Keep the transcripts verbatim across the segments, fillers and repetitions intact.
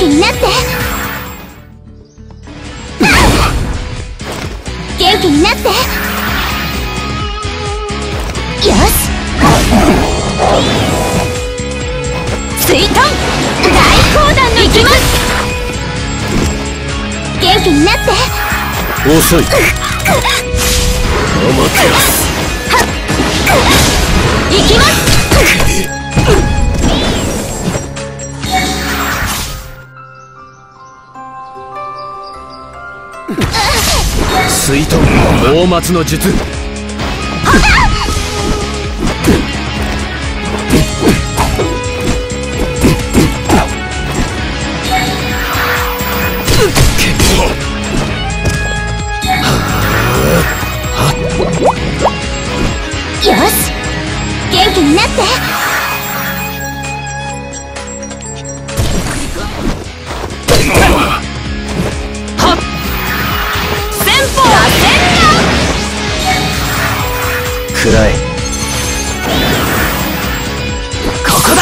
気になって元気になってよし水遁大砲弾の行きます元気になって遅いお待ちです行きます水遁大松の術よし元気になって暗いここだ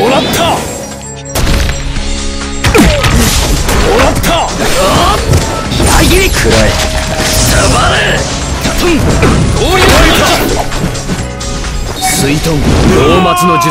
もらったもらった裏切り暗い触れトンゴーリゴーリ水遁老松の術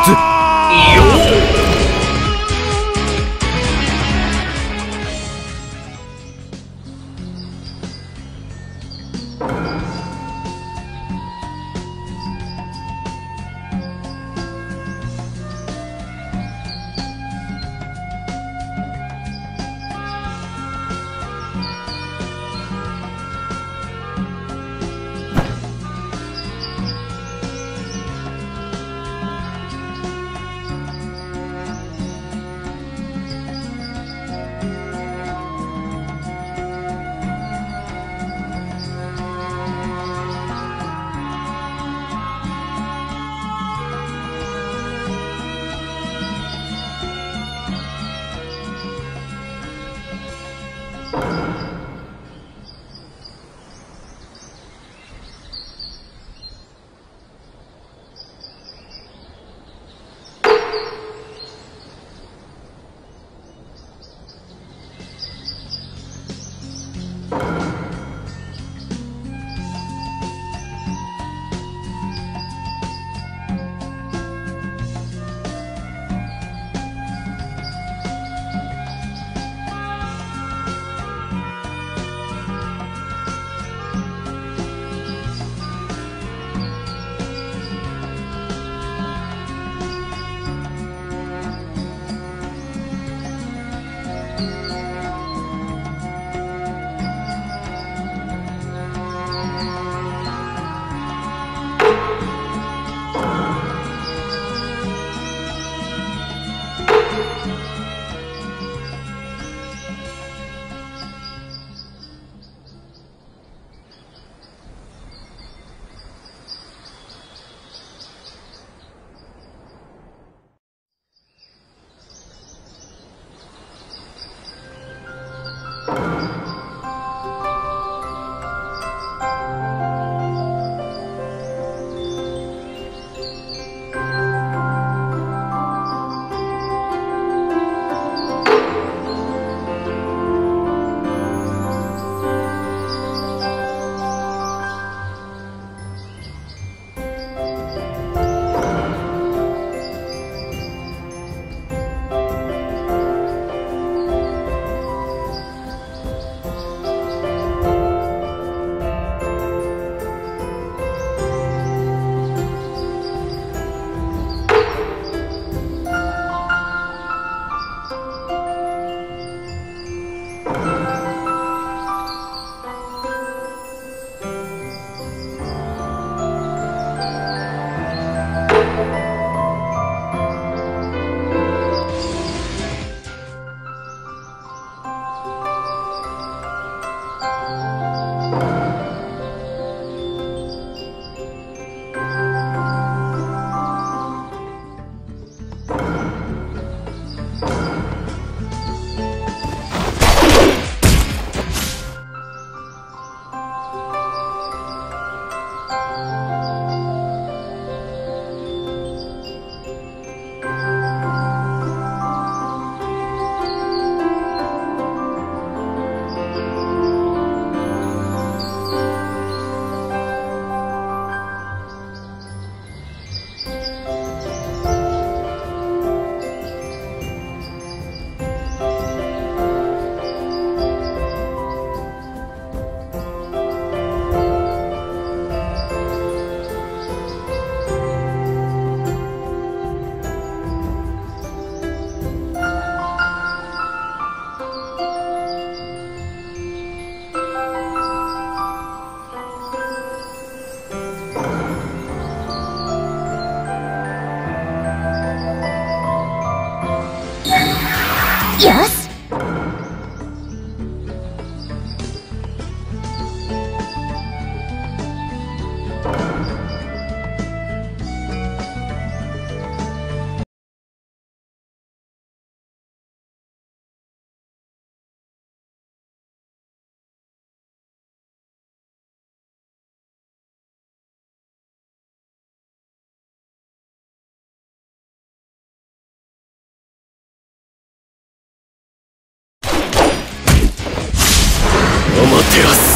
照らす。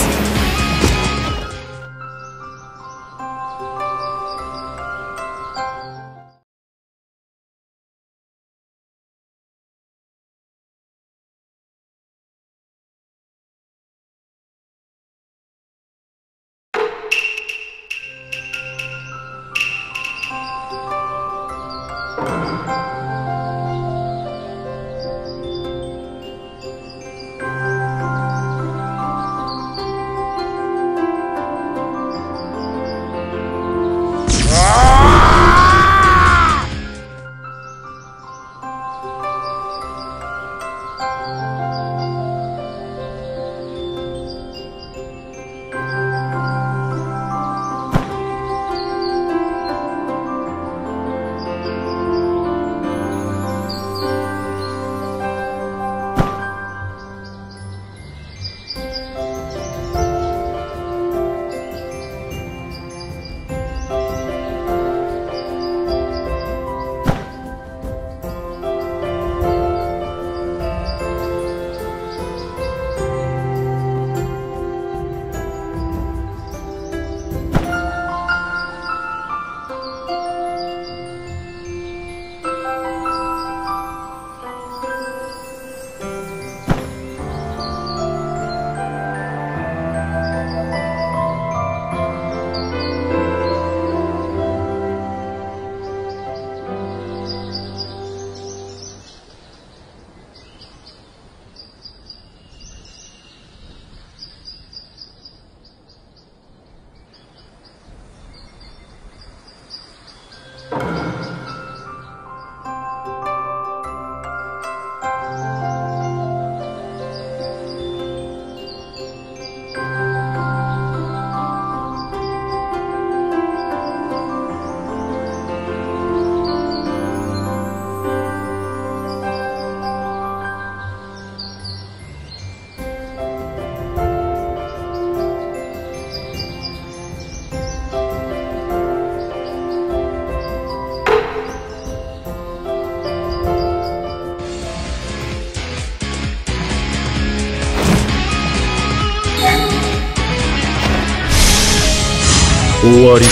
終わりだ。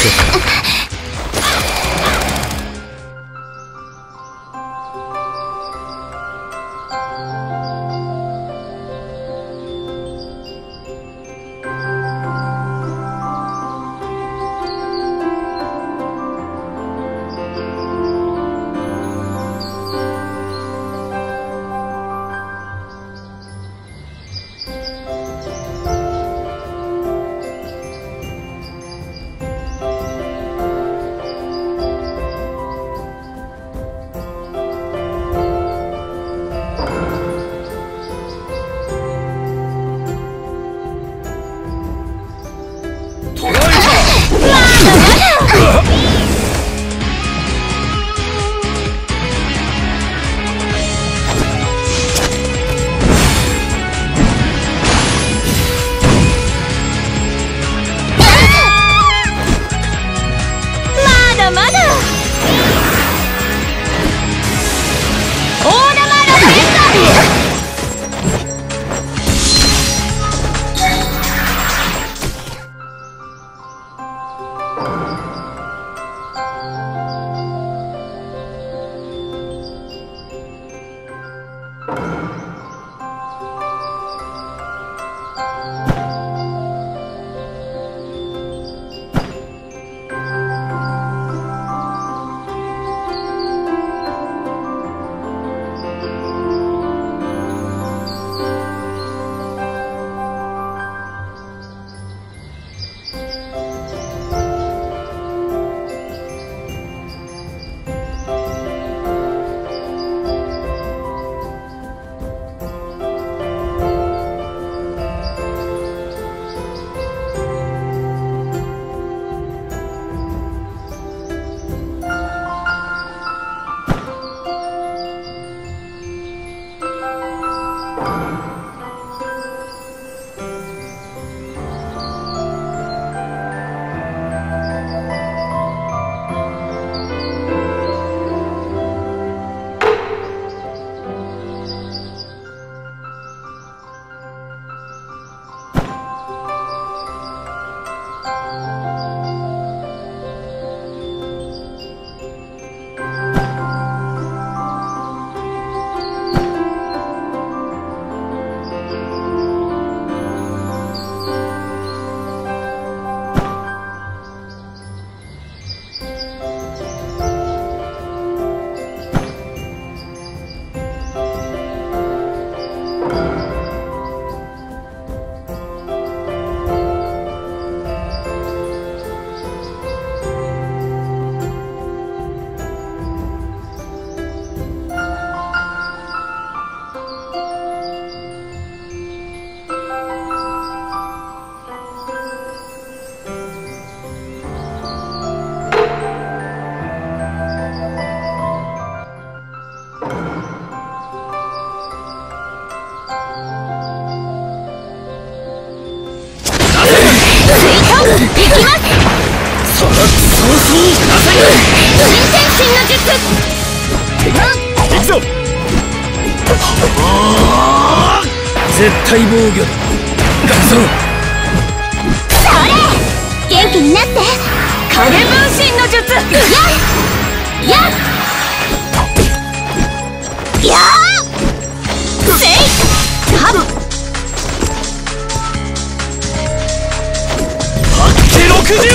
ろくじゅう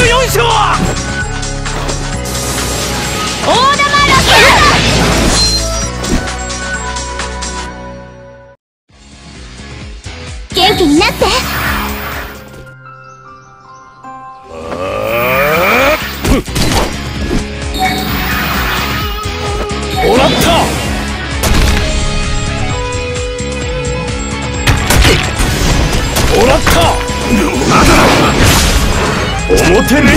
よんしょう！大玉ロケット！元気になって！もらった！もらった！表面に！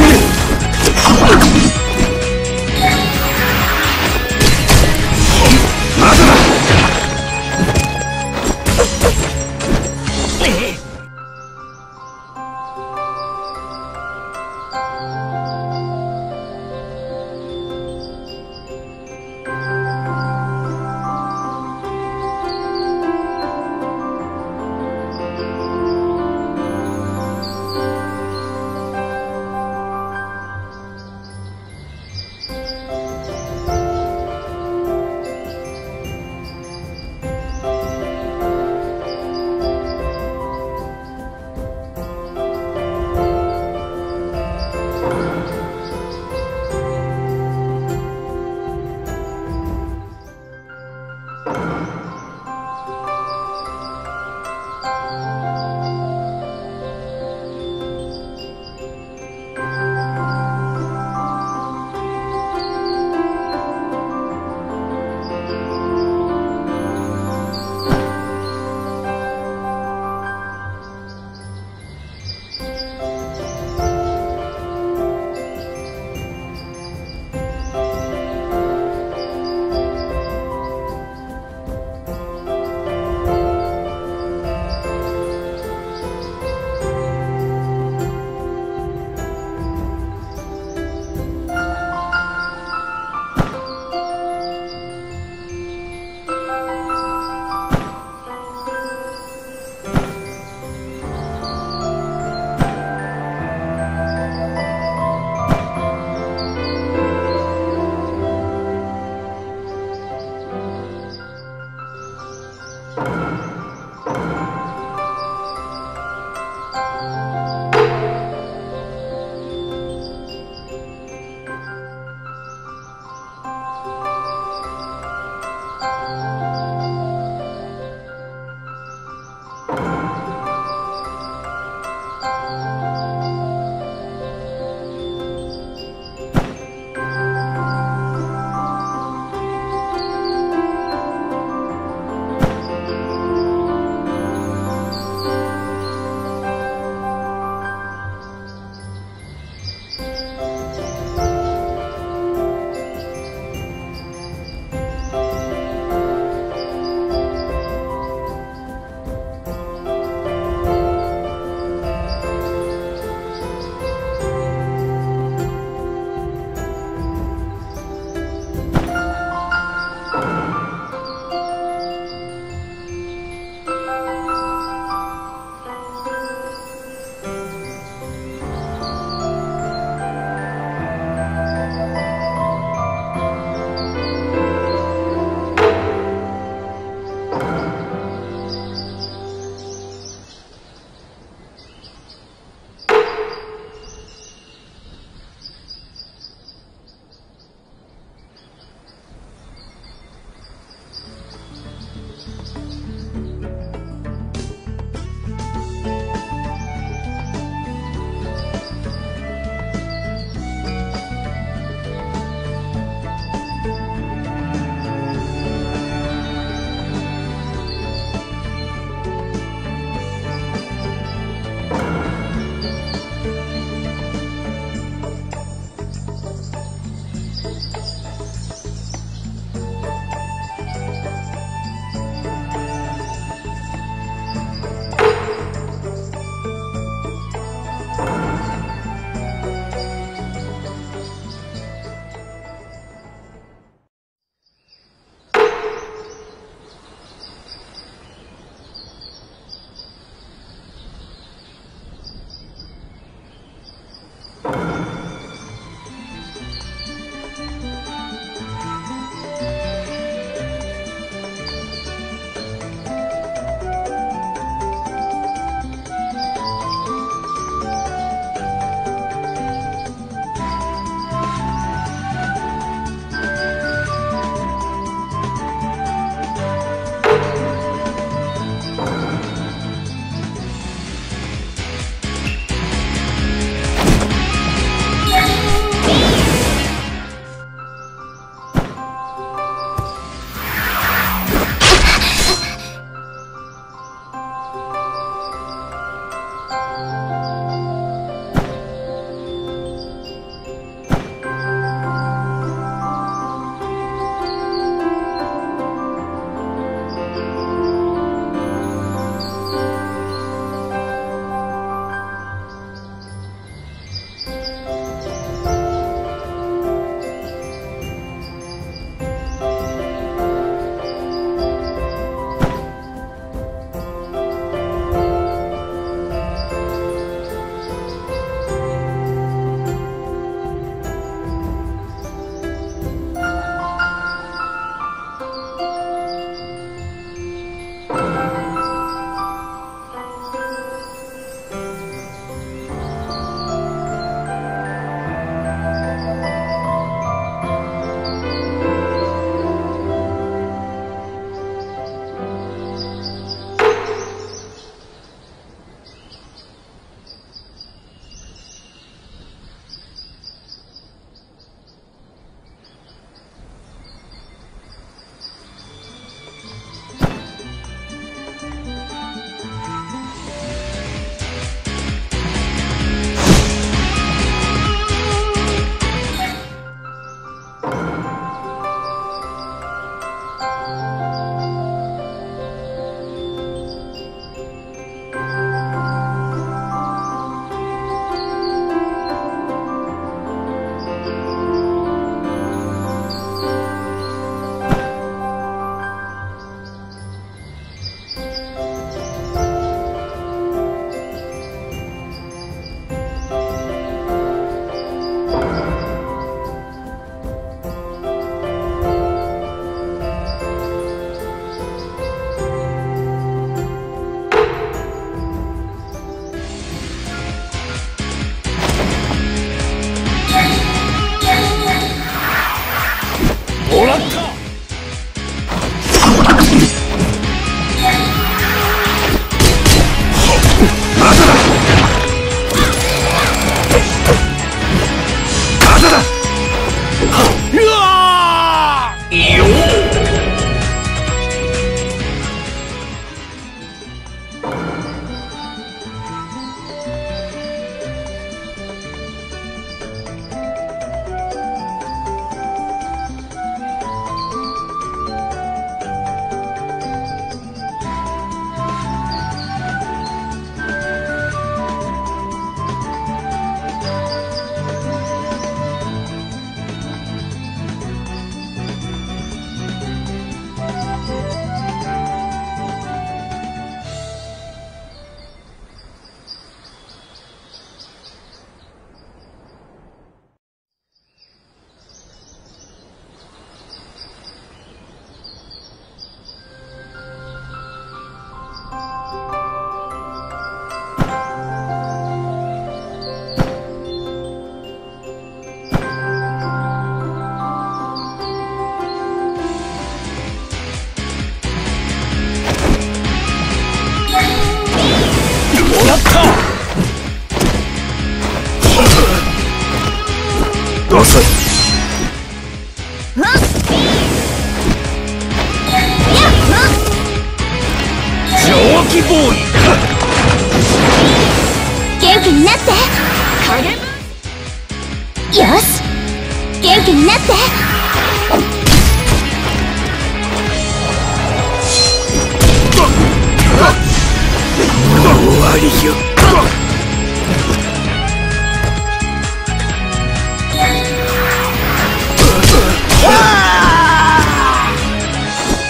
もらった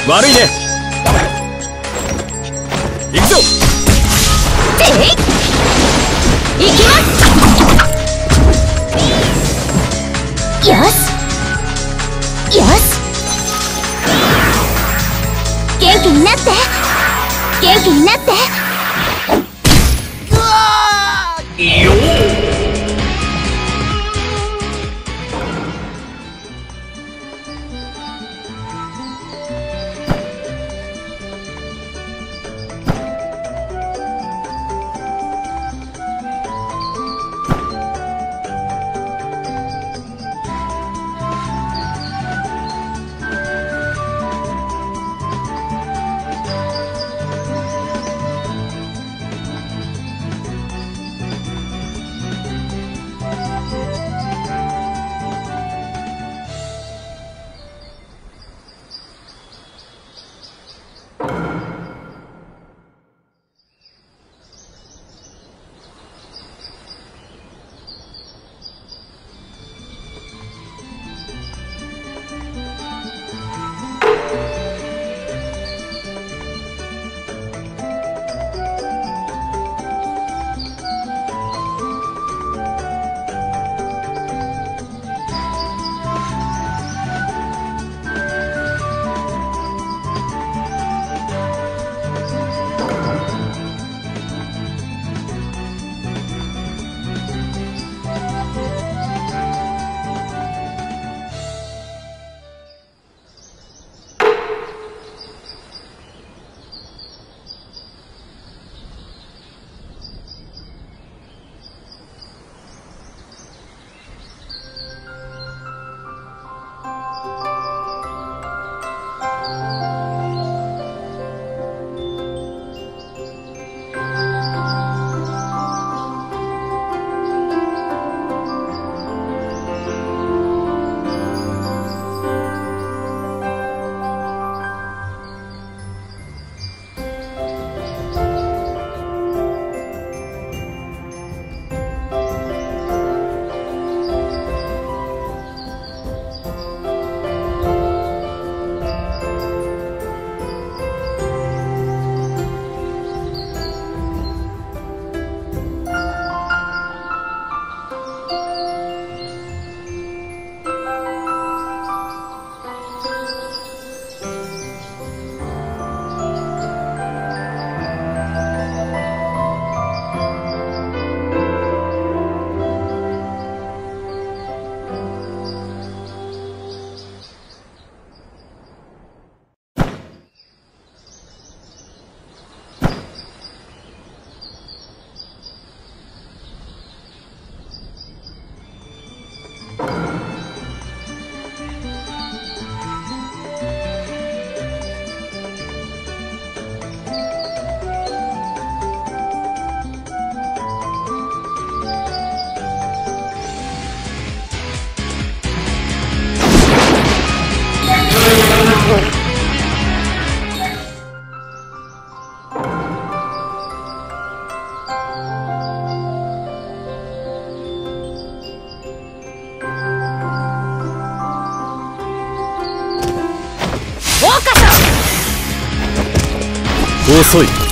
悪いね。行くぞ。えい。行きます。よし。よし。元気になって。元気になって。うわー。よー。遅い。